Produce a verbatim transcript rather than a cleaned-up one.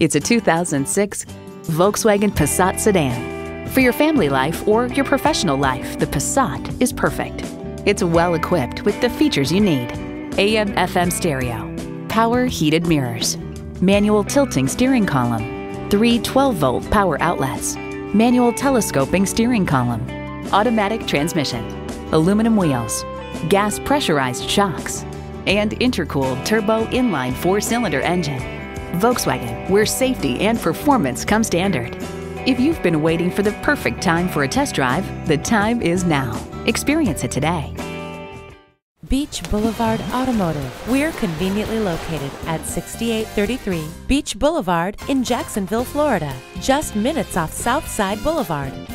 It's a two thousand six Volkswagen Passat sedan. For your family life or your professional life, the Passat is perfect. It's well equipped with the features you need: A M F M stereo, power heated mirrors, manual tilting steering column, three twelve volt power outlets, manual telescoping steering column, automatic transmission, aluminum wheels, gas pressurized shocks, and intercooled turbo inline four-cylinder engine. Volkswagen, where safety and performance come standard. If you've been waiting for the perfect time for a test drive, the time is now. Experience it today. Beach Boulevard Automotive. We're conveniently located at sixty-eight thirty-three Beach Boulevard in Jacksonville, Florida, just minutes off Southside Boulevard.